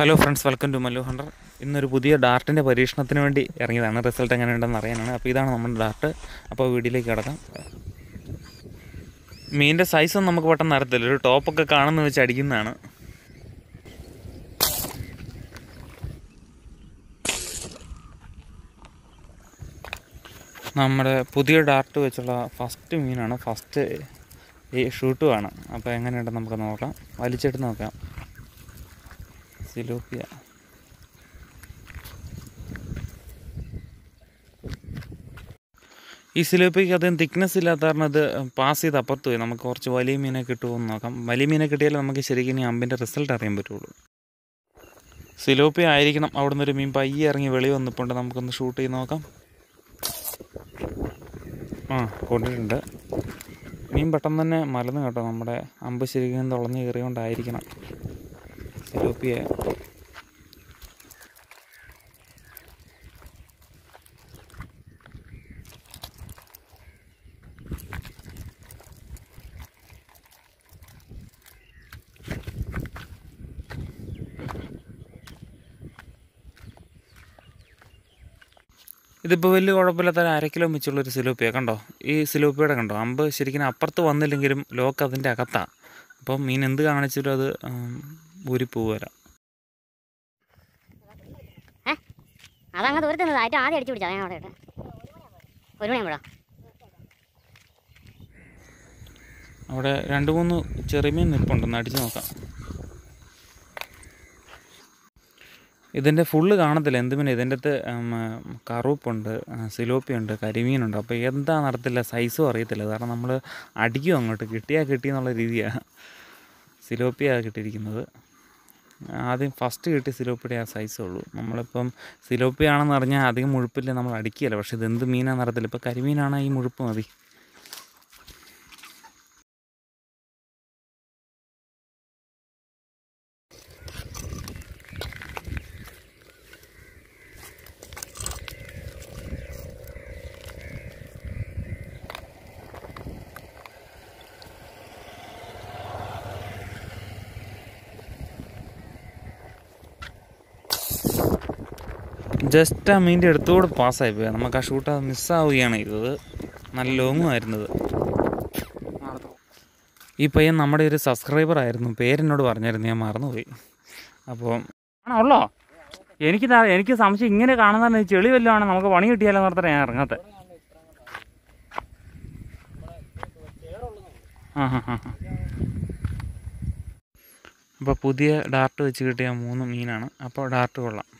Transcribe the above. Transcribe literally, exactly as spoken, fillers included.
Hello friends, welcome to Mallu Hunter. ഇന്നൊരു പുതിയ ഡാർട്ടിൻ്റെ പരീക്ഷണത്തിന് വേണ്ടി ഇറങ്ങിയതാണ്. റിസൾട്ട് എങ്ങനെ ഉണ്ടെന്ന് അറിയാനാണ്. അപ്പോൾ ഇതാണ് നമ്മുടെ ഡാർട്ട്. അപ്പോൾ വീഡിയോയിലേക്ക് കിടക്കാം. മീനിൻ്റെ സൈസൊന്നും നമുക്ക് പെട്ടെന്ന് അറിയത്തില്ല. ഒരു ടോപ്പൊക്കെ കാണുന്ന വെച്ച് അടിക്കുന്നതാണ്. നമ്മുടെ പുതിയ ഡാർട്ട് വെച്ചുള്ള ഫസ്റ്റ് മീനാണ്, ഫസ്റ്റ് ഈ ഷൂട്ടുമാണ്. അപ്പോൾ എങ്ങനെയുണ്ടെന്ന് നമുക്ക് നോക്കാം, വലിച്ചിട്ട് നോക്കാം. സിലോപ്പിയ ഈ സിലോപ്പിയക്ക് അധികം തിക്നെസ് ഇല്ലാത്ത കാരണം ഇത് പാസ് ചെയ്ത് അപ്പുറത്ത് പോയി. നമുക്ക് കുറച്ച് വലിയ മീനെ കിട്ടുമെന്ന് നോക്കാം. വലിയ മീനെ കിട്ടിയാൽ നമുക്ക് ശരിക്കും ഈ അമ്പിൻ്റെ റിസൾട്ട് അറിയാൻ പറ്റുള്ളൂ. സിലോപ്പിയ ആയിരിക്കണം. അവിടെ നിന്നൊരു മീൻ പയ്യെ ഇറങ്ങി വെളി വന്നിപ്പോണ്ട്. നമുക്കൊന്ന് ഷൂട്ട് ചെയ്ത് നോക്കാം. ആ, കൊണ്ടിട്ടുണ്ട്. മീൻ പെട്ടെന്ന് തന്നെ മലന്ന് കേട്ടോ. നമ്മുടെ അമ്പ് ശരിക്കും തുളഞ്ഞ് കയറിയോണ്ടായിരിക്കണം. സിലോപ്പിയ ഇതിപ്പോൾ വലിയ കുഴപ്പമില്ലാത്ത അര കിലോ മിച്ചുള്ളൊരു സിലോപ്പിയ കണ്ടോ. ഈ സിലോപ്പിയുടെ കണ്ടോ അമ്പ് ശരിക്കും അപ്പുറത്ത് വന്നില്ലെങ്കിലും ലോക്ക് അതിൻ്റെ അകത്താണ്. അപ്പം മീൻ എന്ത് കാണിച്ചാലും അത് ഊരിപ്പൂ വരാം. അതങ്ങനെ ദൂരത്തുന്നതായിട്ട് ആദ്യം അടിച്ചു പിടിച്ചാൽ ഞാൻ അവിടെ ഇട്ട് ഒരു മണിയാകുമ്പോഴോ അവിടെ രണ്ട് മൂന്ന് ചെറിമീൻ നിൽപ്പുണ്ടെന്ന് അടിച്ചു നോക്കാം. ഇതിൻ്റെ ഫുള്ള് കാണത്തില്ല എന്ത് മീൻ. ഇതിൻ്റെ അകത്ത് കറുപ്പുണ്ട്, സിലോപ്പിയുണ്ട്, കരിമീനുണ്ട്. അപ്പോൾ എന്താ നടത്തില്ല, സൈസും അറിയത്തില്ല. കാരണം നമ്മൾ അടിക്കും അങ്ങോട്ട്, കിട്ടിയാൽ കിട്ടിയെന്നുള്ള രീതിയാണ്. സിലോപ്പിയാണ് കിട്ടിയിരിക്കുന്നത്. ആദ്യം ഫസ്റ്റ് കിട്ടിയ സിലോപ്പിയുടെ ആ സൈസേ ഉള്ളൂ. നമ്മളിപ്പം സിലോപ്പിയാണെന്ന് പറഞ്ഞാൽ അധികം മുഴുപ്പില്ല, നമ്മൾ അടിക്കുകയില്ല. പക്ഷേ ഇതെന്ത് മീനാണെന്ന് അറിയത്തില്ല. ഇപ്പോൾ കരിമീനാണ്, ഈ മുഴുപ്പ് മതി. ജസ്റ്റ് ആ മീൻ്റെ അടുത്തുകൂടെ പാസ്സായി പോയി. നമുക്ക് ആ ഷൂട്ട് അത് മിസ്സാവുകയാണ് ചെയ്തത്. നല്ല ലോങ്ങും ആയിരുന്നത്. ഈ പയ്യൻ നമ്മുടെ ഒരു സബ്സ്ക്രൈബർ ആയിരുന്നു. പേരെന്നോട് പറഞ്ഞായിരുന്നു, ഞാൻ മറന്നുപോയി. അപ്പോൾ ആണോ എനിക്ക് എനിക്ക് സംശയം. ഇങ്ങനെ കാണുന്ന ചെളി വല്ലതുമാണ്. നമുക്ക് പണി കിട്ടിയാലോ നടത്തണം. ഞാൻ ഇറങ്ങാത്ത ആ ഹാ ഹാ ഹാ അപ്പോൾ പുതിയ ഡാർട്ട് വെച്ച് കിട്ടിയ മൂന്ന് മീനാണ്. അപ്പോൾ ഡാർട്ട് കൊള്ളാം.